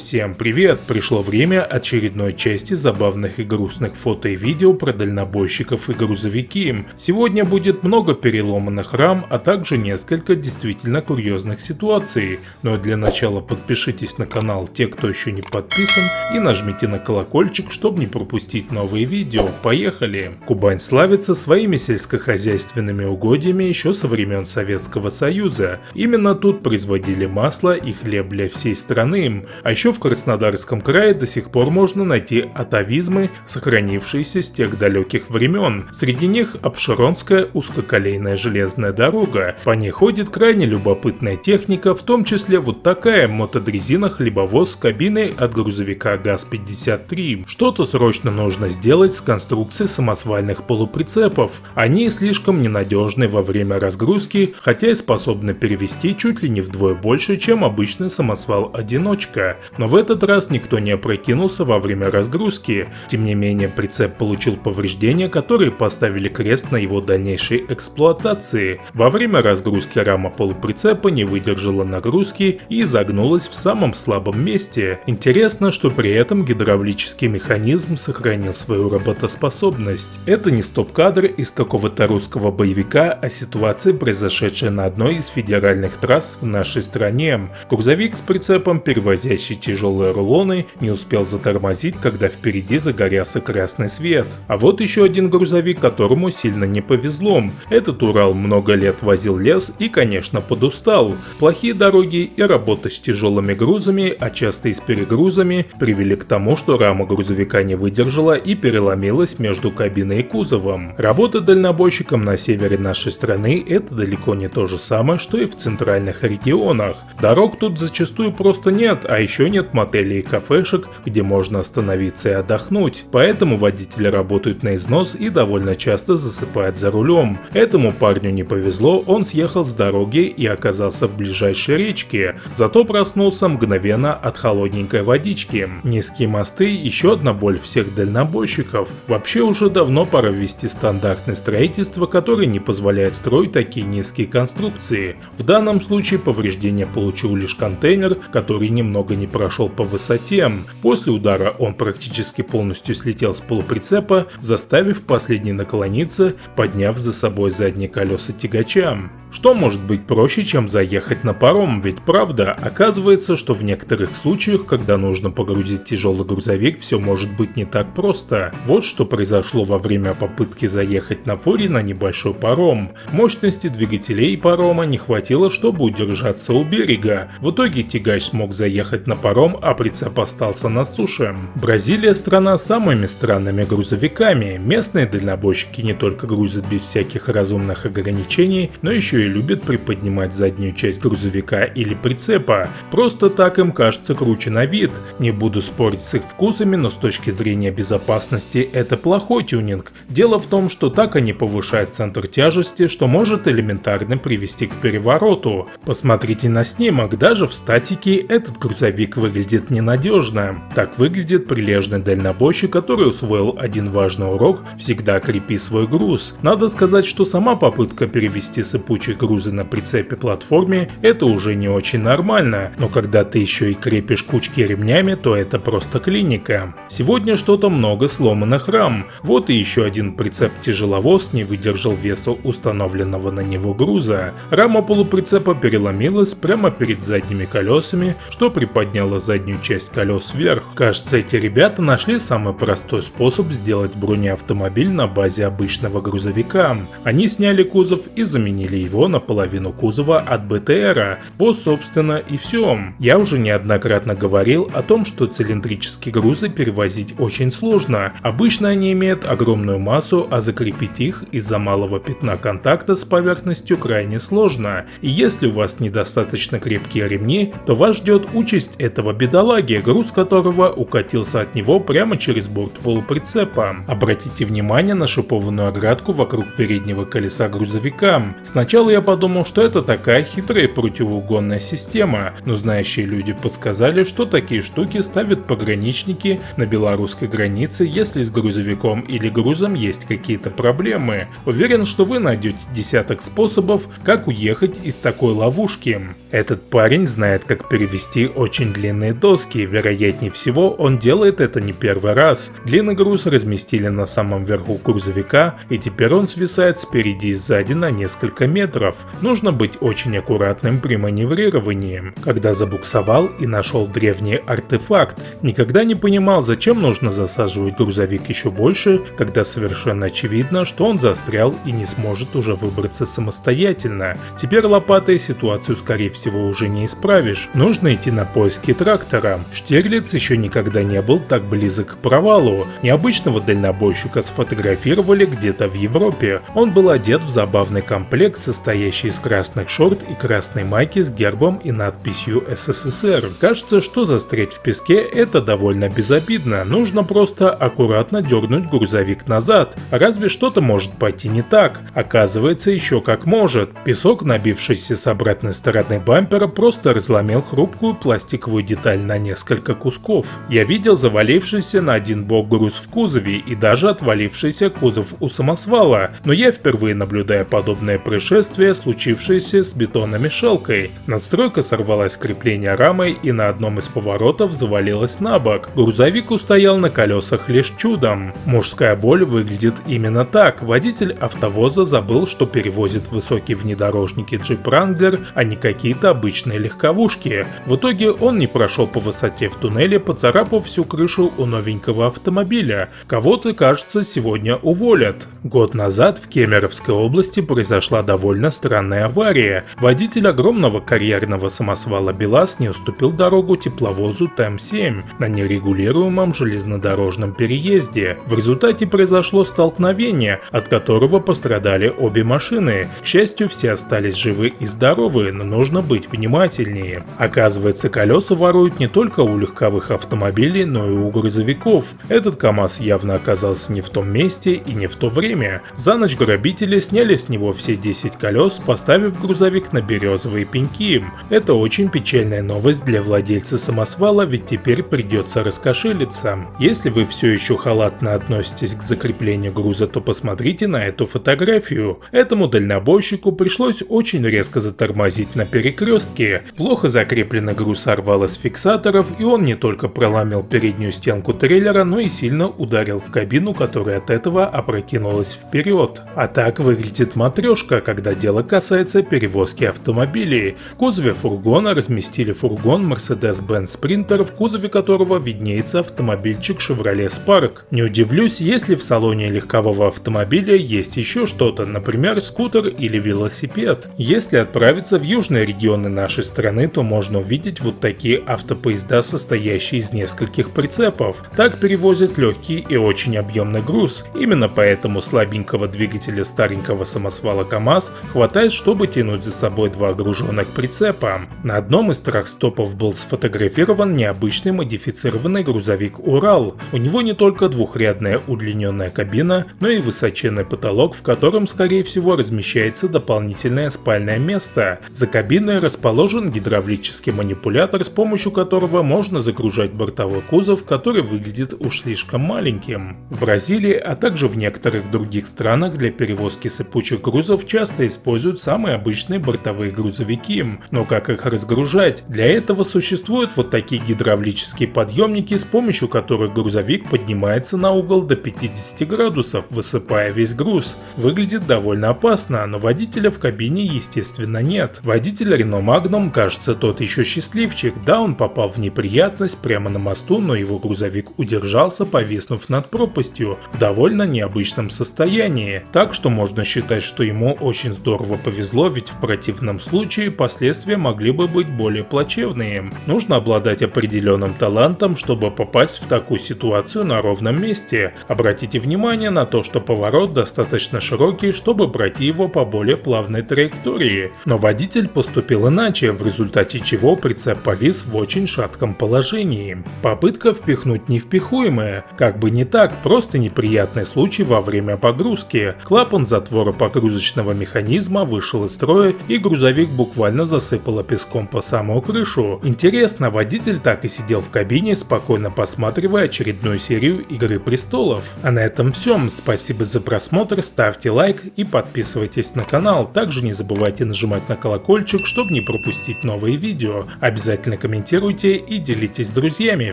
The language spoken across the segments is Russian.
Всем привет! Пришло время очередной части забавных и грустных фото и видео про дальнобойщиков и грузовики. Сегодня будет много переломанных рам, а также несколько действительно курьезных ситуаций. Но для начала подпишитесь на канал те, кто еще не подписан, и нажмите на колокольчик, чтобы не пропустить новые видео. Поехали! Кубань славится своими сельскохозяйственными угодьями еще со времен Советского Союза. Именно тут производили масло и хлеб для всей страны. А еще в Краснодарском крае до сих пор можно найти атавизмы, сохранившиеся с тех далеких времен. Среди них Абшеронская узкоколейная железная дорога. По ней ходит крайне любопытная техника, в том числе вот такая мотодрезина хлебовоз с кабиной от грузовика ГАЗ-53. Что-то срочно нужно сделать с конструкцией самосвальных полуприцепов. Они слишком ненадежны во время разгрузки, хотя и способны перевести чуть ли не вдвое больше, чем обычный самосвал-одиночка. Но в этот раз никто не опрокинулся во время разгрузки. Тем не менее, прицеп получил повреждения, которые поставили крест на его дальнейшей эксплуатации. Во время разгрузки рама полуприцепа не выдержала нагрузки и загнулась в самом слабом месте. Интересно, что при этом гидравлический механизм сохранил свою работоспособность. Это не стоп-кадр из какого-то русского боевика, а ситуация, произошедшая на одной из федеральных трасс в нашей стране. Грузовик с прицепом, перевозящий тяжелые рулоны, не успел затормозить, когда впереди загорелся красный свет. А вот еще один грузовик, которому сильно не повезло. Этот Урал много лет возил лес и, конечно, подустал. Плохие дороги и работа с тяжелыми грузами, а часто и с перегрузами, привели к тому, что рама грузовика не выдержала и переломилась между кабиной и кузовом. Работа дальнобойщиком на севере нашей страны — это далеко не то же самое, что и в центральных регионах. Дорог тут зачастую просто нет, а еще нет мотелей и кафешек, где можно остановиться и отдохнуть, поэтому водители работают на износ и довольно часто засыпают за рулем. Этому парню не повезло, он съехал с дороги и оказался в ближайшей речке, зато проснулся мгновенно от холодненькой водички. Низкие мосты — еще одна боль всех дальнобойщиков. Вообще уже давно пора ввести стандартное строительство, которое не позволяет строить такие низкие конструкции. В данном случае повреждение получил лишь контейнер, который немного не прошел по высоте. После удара он практически полностью слетел с полуприцепа, заставив последний наклониться, подняв за собой задние колеса тягача. Что может быть проще, чем заехать на паром? Ведь правда, оказывается, что в некоторых случаях, когда нужно погрузить тяжелый грузовик, все может быть не так просто. Вот что произошло во время попытки заехать на фуре на небольшой паром. Мощности двигателей парома не хватило, чтобы удержаться у берега. В итоге тягач смог заехать на паром, а прицеп остался на суше. Бразилия — страна с самыми странными грузовиками. Местные дальнобойщики не только грузят без всяких разумных ограничений, но еще и любят приподнимать заднюю часть грузовика или прицепа. Просто так им кажется круче на вид. Не буду спорить с их вкусами, но с точки зрения безопасности это плохой тюнинг. Дело в том, что так они повышают центр тяжести, что может элементарно привести к перевороту. Посмотрите на снимок, даже в статике этот грузовик выглядит ненадежно. Так выглядит прилежный дальнобойщик, который усвоил один важный урок: всегда крепи свой груз. Надо сказать, что сама попытка перевести сыпучие грузы на прицепе-платформе — это уже не очень нормально, но когда ты еще и крепишь кучки ремнями, то это просто клиника. Сегодня что-то много сломанных рам. Вот и еще один прицеп-тяжеловоз не выдержал веса установленного на него груза. Рама полуприцепа переломилась прямо перед задними колесами, что приподняло заднюю часть колес вверх. Кажется, эти ребята нашли самый простой способ сделать бронеавтомобиль на базе обычного грузовика. Они сняли кузов и заменили его на половину кузова от БТРа. Вот, собственно, и все. Я уже неоднократно говорил о том, что цилиндрические грузы перевозить очень сложно. Обычно они имеют огромную массу, а закрепить их из-за малого пятна контакта с поверхностью крайне сложно. И если у вас недостаточно крепкие ремни, то вас ждет участь этого бедолаги, груз которого укатился от него прямо через борт полуприцепа. Обратите внимание на шипованную оградку вокруг переднего колеса грузовика. Сначала я подумал, что это такая хитрая противоугонная система, но знающие люди подсказали, что такие штуки ставят пограничники на белорусской границе, если с грузовиком или грузом есть какие-то проблемы. Уверен, что вы найдете десяток способов, как уехать из такой ловушки. Этот парень знает, как перевести очень длинный сваренные доски, вероятнее всего он делает это не первый раз. Длинный груз разместили на самом верху грузовика, и теперь он свисает спереди и сзади на несколько метров. Нужно быть очень аккуратным при маневрировании. Когда забуксовал и нашел древний артефакт, никогда не понимал, зачем нужно засаживать грузовик еще больше, когда совершенно очевидно, что он застрял и не сможет уже выбраться самостоятельно. Теперь лопатой ситуацию скорее всего уже не исправишь, нужно идти на поиски трактора. Штирлиц еще никогда не был так близок к провалу. Необычного дальнобойщика сфотографировали где-то в Европе. Он был одет в забавный комплект, состоящий из красных шорт и красной майки с гербом и надписью СССР. Кажется, что застрять в песке это довольно безобидно, нужно просто аккуратно дернуть грузовик назад, разве что-то может пойти не так. Оказывается, еще как может. Песок, набившийся с обратной стороны бампера, просто разломил хрупкую пластиковую деталь на несколько кусков. Я видел завалившийся на один бок груз в кузове и даже отвалившийся кузов у самосвала, но я впервые наблюдаю подобное происшествие, случившееся с бетономешалкой. Надстройка сорвалась с крепления рамы и на одном из поворотов завалилась на бок. Грузовик устоял на колесах лишь чудом. Мужская боль выглядит именно так. Водитель автовоза забыл, что перевозит высокие внедорожники джип Wrangler, а не какие-то обычные легковушки. В итоге он не прошел по высоте в туннеле, поцарапав всю крышу у новенького автомобиля. Кого-то, кажется, сегодня уволят. Год назад в Кемеровской области произошла довольно странная авария. Водитель огромного карьерного самосвала БелАЗ не уступил дорогу тепловозу ТЭМ-7 на нерегулируемом железнодорожном переезде. В результате произошло столкновение, от которого пострадали обе машины. К счастью, все остались живы и здоровы, но нужно быть внимательнее. Оказывается, колеса воруют не только у легковых автомобилей, но и у грузовиков. Этот КамАЗ явно оказался не в том месте и не в то время. За ночь грабители сняли с него все 10 колес, поставив грузовик на березовые пеньки. Это очень печальная новость для владельца самосвала, ведь теперь придется раскошелиться. Если вы все еще халатно относитесь к закреплению груза, то посмотрите на эту фотографию. Этому дальнобойщику пришлось очень резко затормозить на перекрестке. Плохо закрепленный груз сорвало с фиксаторов, и он не только проломил переднюю стенку трейлера, но и сильно ударил в кабину, которая от этого опрокинулась вперед. А так выглядит матрешка, когда дело касается перевозки автомобилей. В кузове фургона разместили фургон Mercedes-Benz Sprinter, в кузове которого виднеется автомобильчик Chevrolet Spark. Не удивлюсь, если в салоне легкового автомобиля есть еще что-то, например, скутер или велосипед. Если отправиться в южные регионы нашей страны, то можно увидеть вот такие автопоезда, состоящие из нескольких прицепов. Так перевозят легкий и очень объемный груз. Именно поэтому слабенького двигателя старенького самосвала КамАЗ хватает, чтобы тянуть за собой два груженных прицепа. На одном из тракстопов был сфотографирован необычный модифицированный грузовик «Урал». У него не только двухрядная удлиненная кабина, но и высоченный потолок, в котором, скорее всего, размещается дополнительное спальное место. За кабиной расположен гидравлический манипулятор, с помощью которого можно загружать бортовой кузов, который выглядит уж слишком маленьким. В Бразилии, а также в некоторых других странах для перевозки сыпучих грузов часто используют самые обычные бортовые грузовики. Но как их разгружать? Для этого существуют вот такие гидравлические подъемники, с помощью которых грузовик поднимается на угол до 50 градусов, высыпая весь груз. Выглядит довольно опасно, но водителя в кабине, естественно, нет. Водитель Renault Magnum, кажется, тот еще счастливчик. Да, он попал в неприятность прямо на мосту, но его грузовик удержался, повиснув над пропастью, в довольно необычном состоянии. Так что можно считать, что ему очень здорово повезло, ведь в противном случае последствия могли бы быть более плачевные. Нужно обладать определенным талантом, чтобы попасть в такую ситуацию на ровном месте. Обратите внимание на то, что поворот достаточно широкий, чтобы пройти его по более плавной траектории. Но водитель поступил иначе, в результате чего прицеп повис в очень шатком положении. Попытка впихнуть невпихуемое. Как бы не так, просто неприятный случай во время погрузки. Клапан затвора погрузочного механизма вышел из строя, и грузовик буквально засыпало песком по самую крышу. Интересно, водитель так и сидел в кабине, спокойно посматривая очередную серию «Игры престолов». А на этом все. Спасибо за просмотр, ставьте лайк и подписывайтесь на канал. Также не забывайте нажимать на колокольчик, чтобы не пропустить новые видео. Обязательно комментируйте. комментируйте и делитесь с друзьями.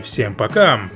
Всем пока!